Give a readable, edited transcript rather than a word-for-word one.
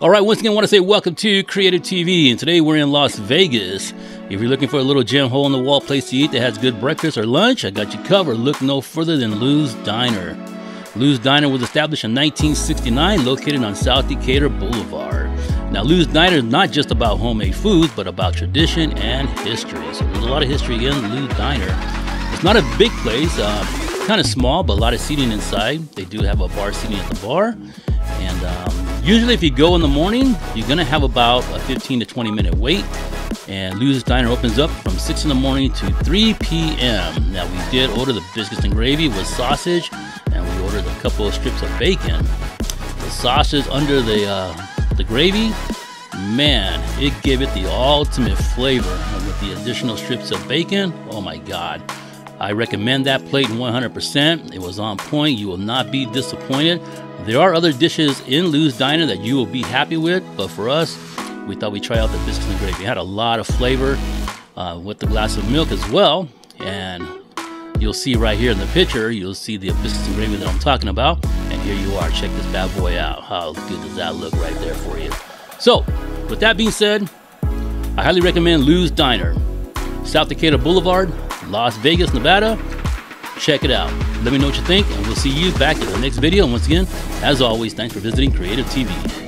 All right, once again, I want to say welcome to Kreative TV, and today we're in Las Vegas. If you're looking for a little gem hole in the wall place to eat that has good breakfast or lunch, I got you covered. Look no further than Lou's Diner. Lou's Diner was established in 1969, located on South Decatur Boulevard. Now, Lou's Diner is not just about homemade food, but about tradition and history. So there's a lot of history in Lou's Diner. It's not a big place, kind of small, but a lot of seating inside. They do have a bar seating at the bar. And usually if you go in the morning, you're gonna have about a 15 to 20 minute wait. And Lou's Diner opens up from 6 in the morning to 3 p.m. Now, we did order the biscuits and gravy with sausage, and we ordered a couple of strips of bacon. The sausage under the gravy, man, it gave it the ultimate flavor. And with the additional strips of bacon, oh my God. I recommend that plate 100%. It was on point. You will not be disappointed. There are other dishes in Lou's Diner that you will be happy with, but for us, we thought we'd try out the biscuits and gravy. It had a lot of flavor with the glass of milk as well. And you'll see right here in the picture, you'll see the biscuits and gravy that I'm talking about. And here you are. Check this bad boy out. How good does that look right there for you? So, with that being said, I highly recommend Lou's Diner, South Decatur Boulevard, Las Vegas, Nevada. Check it out. Let me know what you think, and we'll see you back in the next video. And once again, as always, thanks for visiting Kreative TV.